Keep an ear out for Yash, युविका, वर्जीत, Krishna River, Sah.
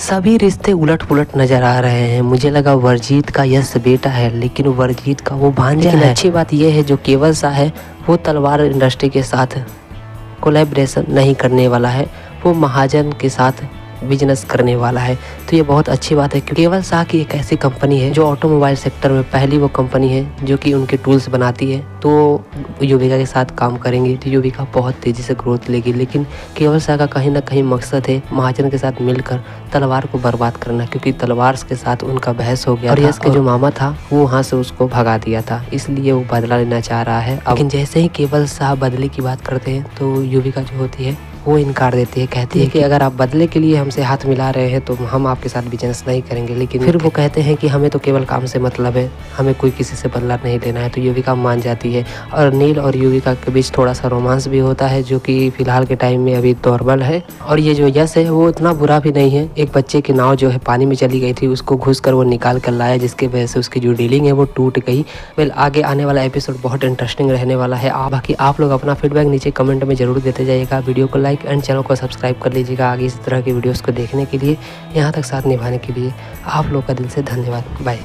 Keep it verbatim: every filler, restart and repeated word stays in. सभी रिश्ते उलट पुलट नजर आ रहे हैं। मुझे लगा वर्जीत का यश बेटा है, लेकिन वर्जीत का वो भांजा है। अच्छी बात यह है जो केवल शाह है वो तलवार इंडस्ट्री के साथ कोलैबोरेशन नहीं करने वाला है, वो महाजन के साथ बिजनेस करने वाला है। तो ये बहुत अच्छी बात है क्योंकि केवल शाह की एक ऐसी कंपनी है जो ऑटोमोबाइल सेक्टर में पहली वो कंपनी है जो कि उनके टूल्स बनाती है। तो युविका के साथ काम करेंगे तो युविका बहुत तेज़ी से ग्रोथ लेगी, लेकिन केवल शाह का कहीं ना कहीं मकसद है महाजन के साथ मिलकर तलवार को बर्बाद करना, क्योंकि तलवार के साथ उनका बहस हो गया और यश के जो मामा था वो वहाँ से उसको भगा दिया था, इसलिए वो बदला लेना चाह रहा है। लेकिन जैसे ही केवल शाह बदले की बात करते हैं तो युविका जो होती है वो इनकार देती है, कहती है कि अगर आप बदले के लिए हमसे हाथ मिला रहे हैं तो हम आपके साथ बिजनेस नहीं करेंगे। लेकिन फिर वो कहते हैं कि हमें तो केवल काम से मतलब है, हमें कोई किसी से बदला नहीं लेना है। तो युविका मान जाती है और नील और युविका के बीच थोड़ा सा रोमांस भी होता है जो कि फिलहाल के टाइम में अभी नॉर्मल है। और ये जो यश है वो इतना बुरा भी नहीं है। एक बच्चे की नाव जो है पानी में चली गई थी, उसको घुस कर वो निकाल कर लाया, जिसकी वजह से उसकी जो डीलिंग है वो टूट गई। वेल आगे आने वाला एपिसोड बहुत इंटरेस्टिंग रहने वाला है। बाकी आप लोग अपना फीडबैक नीचे कमेंट में जरूर देते जाइएगा। वीडियो को लाइक एंड चैनल को सब्सक्राइब कर लीजिएगा आगे इस तरह की वीडियोस को देखने के लिए। यहाँ तक साथ निभाने के लिए आप लोग का दिल से धन्यवाद। बाय।